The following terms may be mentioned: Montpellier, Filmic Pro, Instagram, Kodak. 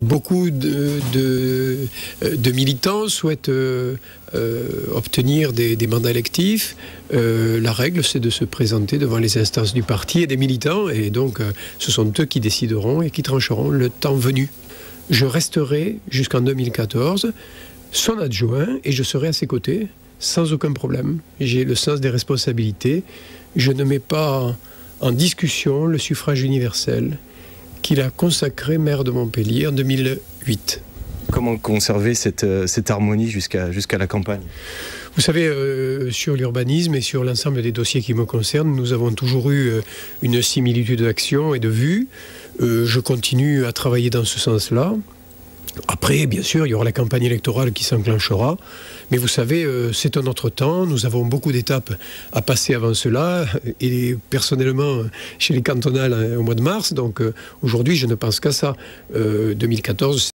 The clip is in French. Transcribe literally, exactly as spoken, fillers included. Beaucoup de, de, de militants souhaitent euh, euh, obtenir des, des mandats électifs. Euh, la règle, c'est de se présenter devant les instances du parti et des militants. Et donc, euh, ce sont eux qui décideront et qui trancheront le temps venu. Je resterai jusqu'en deux mille quatorze son adjoint et je serai à ses côtés sans aucun problème. J'ai le sens des responsabilités. Je ne mets pas en discussion le suffrage universel qu'il a consacré maire de Montpellier en deux mille huit. Comment conserver cette, cette harmonie jusqu'à jusqu'à la campagne? Vous savez, euh, sur l'urbanisme et sur l'ensemble des dossiers qui me concernent, nous avons toujours eu euh, une similitude d'action et de vue. Euh, je continue à travailler dans ce sens-là. Après, bien sûr, il y aura la campagne électorale qui s'enclenchera. Mais vous savez, euh, c'est un autre temps. Nous avons beaucoup d'étapes à passer avant cela. Et personnellement, chez les cantonales, hein, au mois de mars. Donc euh, aujourd'hui, je ne pense qu'à ça. Euh, deux mille quatorze,